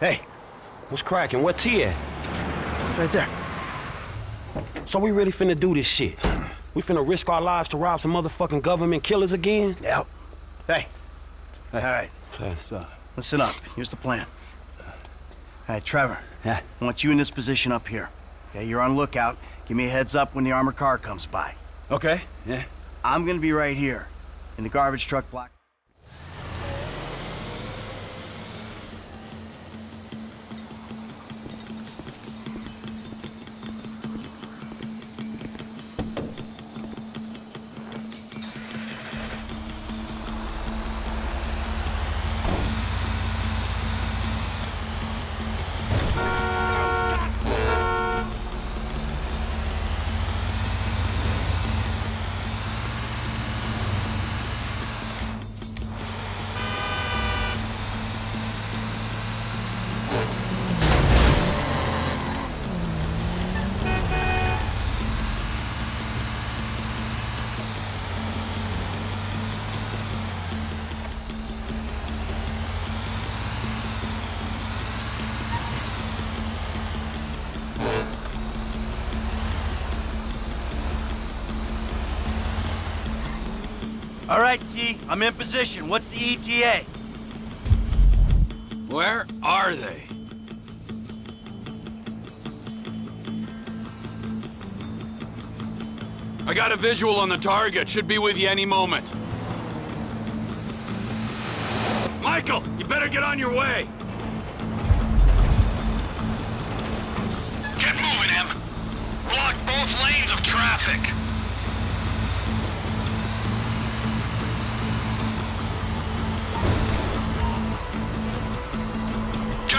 Hey, what's cracking? Where T at? Right there. So we really finna do this shit? We finna risk our lives to rob some motherfucking government killers again? Yep. Hey. All right. So, listen up. Here's the plan. All right, Trevor. Yeah. I want you in this position up here. Okay, you're on lookout. Give me a heads up when the armored car comes by. Okay. Yeah. I'm gonna be right here in the garbage truck block. All right, T, I'm in position. What's the ETA? Where are they? I got a visual on the target. Should be with you any moment. Michael, you better get on your way. Get moving, Em. Block both lanes of traffic.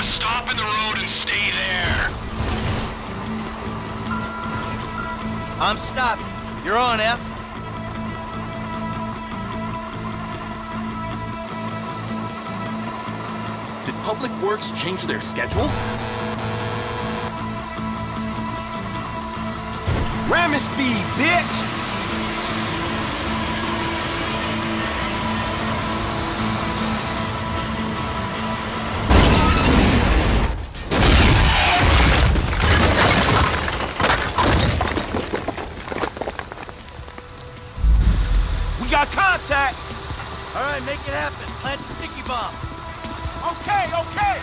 Stop in the road and stay there. I'm stopped. You're on, F. Did Public Works change their schedule? Ram his speed, bitch! Contact! All right, make it happen. Plant the sticky bomb. Okay, okay!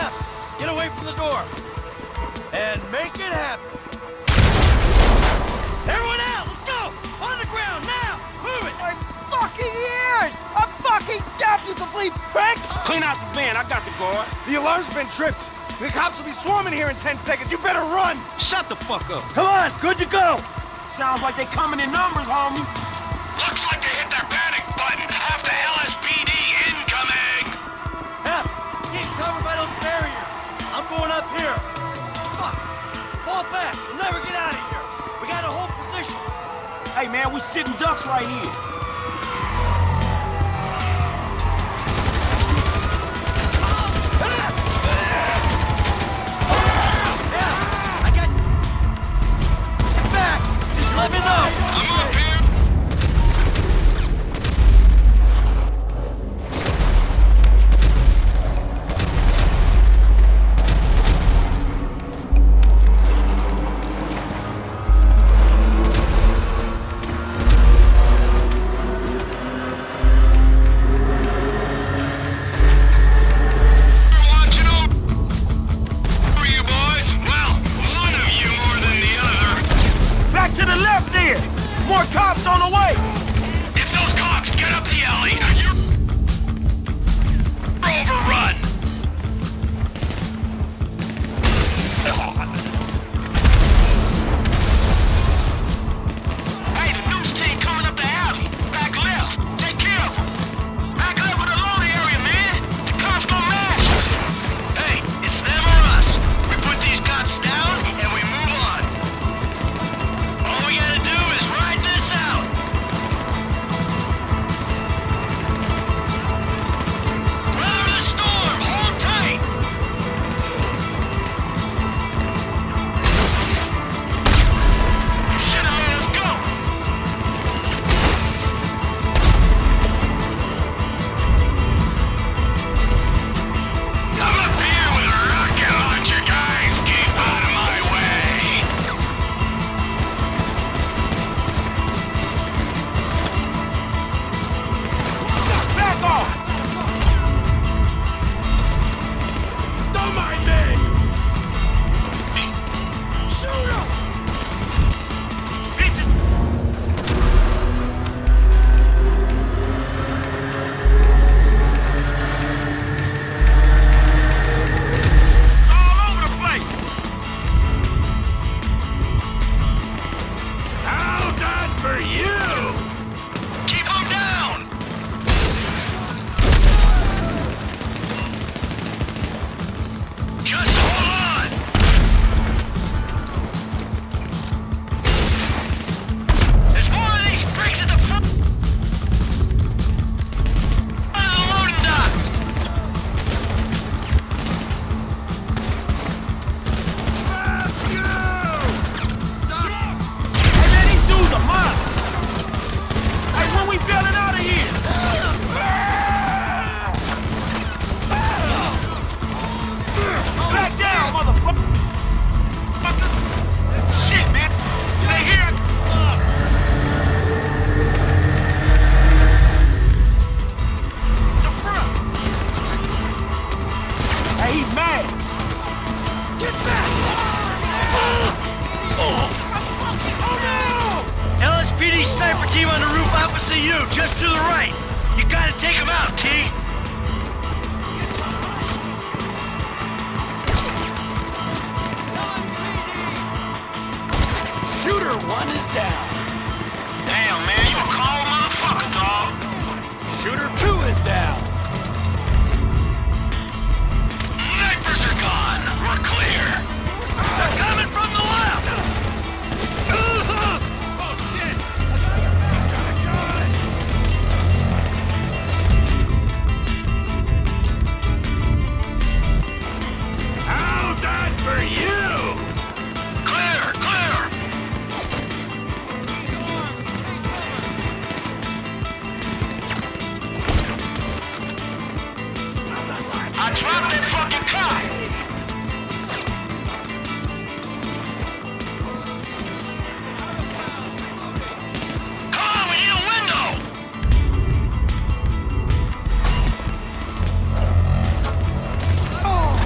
F, get away from the door. And make it happen. Everyone out, let's go! On the ground, now! Move it! My fucking ears! I fucking got you, complete prick! Clean out the van, I got the guard. The alarm's been tripped. The cops will be swarming here in 10 seconds. You better run! Shut the fuck up. Come on, good to go. Sounds like they coming in numbers, homie. Looks like they hit their panic button. Half the LSPD incoming. Hep, keep covered by those barriers. I'm going up here. Fuck. Fall back. We'll never get out of here. We got a whole position. Hey, man, we sitting ducks right here. Let me know! I'm up here! You're watching over you boys. Well, one of you more than the other. Back to the left! More cops on the way! If those cops get up the alley, you're overrun! Hey, the news team coming up the alley! Back left! Take care of them! Back left with the loading area, man! The cops gonna mash us! Hey, it's them or us! We put these cops down and we move on! All we gotta do is ride this out! through, just to the right. You gotta take him out, T. Shooter one is down. Damn, man, you a cold motherfucker, dog. Shooter two is down. Snipers are gone. We're clear. They're coming from the left. For you! Clear! Clear! He's armed! Take cover! I dropped that fucking cop! Come on, we need a window! Oh!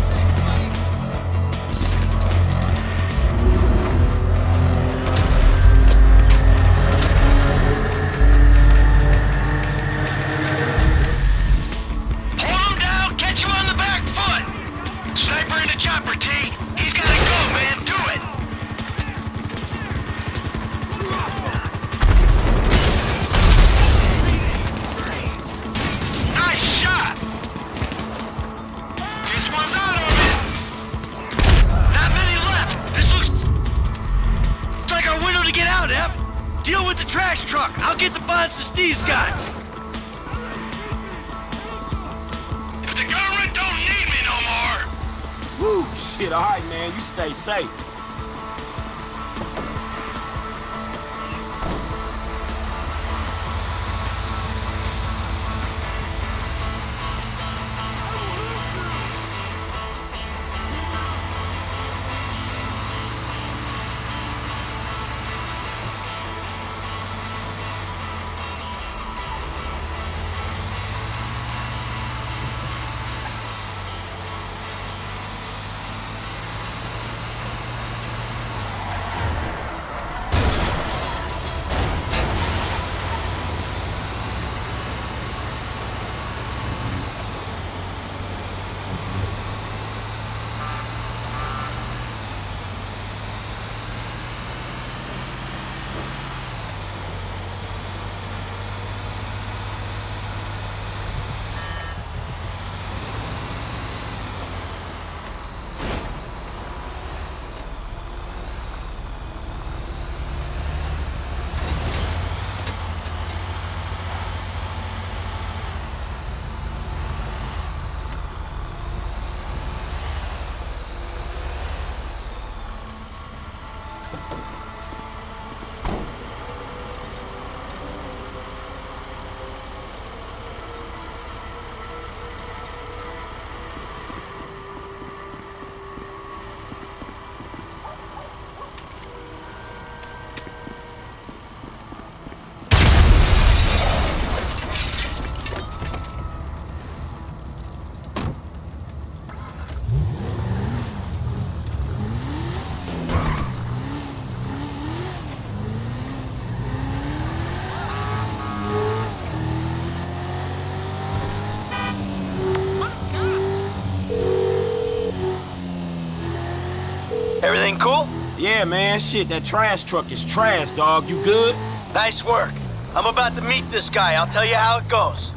Safe. Everything cool? Yeah, man. Shit, that trash truck is trash, dog. You good? Nice work. I'm about to meet this guy. I'll tell you how it goes.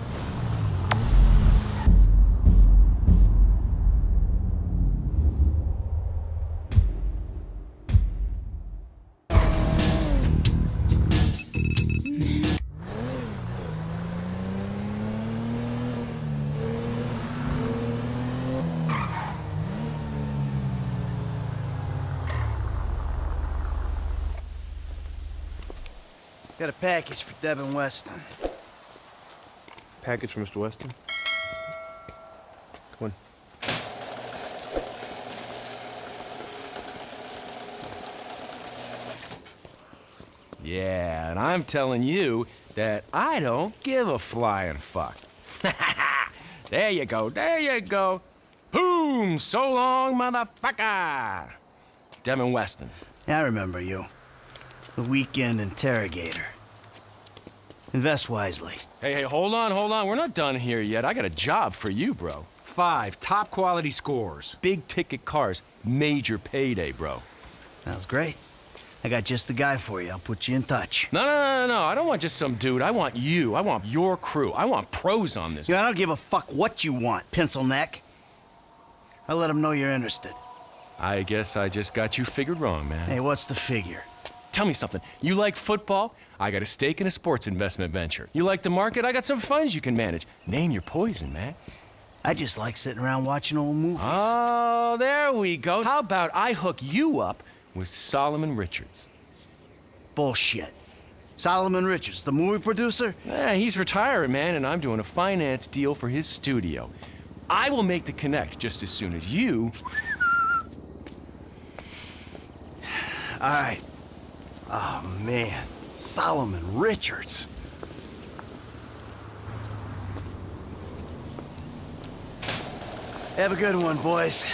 Got a package for Devin Weston. Package for Mr. Weston? Come on. Yeah, and I'm telling you that I don't give a flying fuck. There you go, there you go. Boom! So long, motherfucker! Devin Weston. I remember you. The weekend interrogator. Invest wisely. Hey, hold on. We're not done here yet. I got a job for you, bro. 5 top quality scores. Big ticket cars. Major payday, bro. Sounds great. I got just the guy for you. I'll put you in touch. No. I don't want just some dude. I want you. I want your crew. I want pros on this. Yeah, I don't give a fuck what you want, pencil neck. I'll let them know you're interested. I guess I just got you figured wrong, man. Hey, what's the figure? Tell me something. You like football? I got a stake in a sports investment venture. You like the market? I got some funds you can manage. Name your poison, man. I just like sitting around watching old movies. Oh, there we go. How about I hook you up with Solomon Richards? Bullshit. Solomon Richards, the movie producer? Yeah, he's retiring, man, and I'm doing a finance deal for his studio. I will make the connect just as soon as you... All right. Oh, man. Solomon Richards. Have a good one, boys.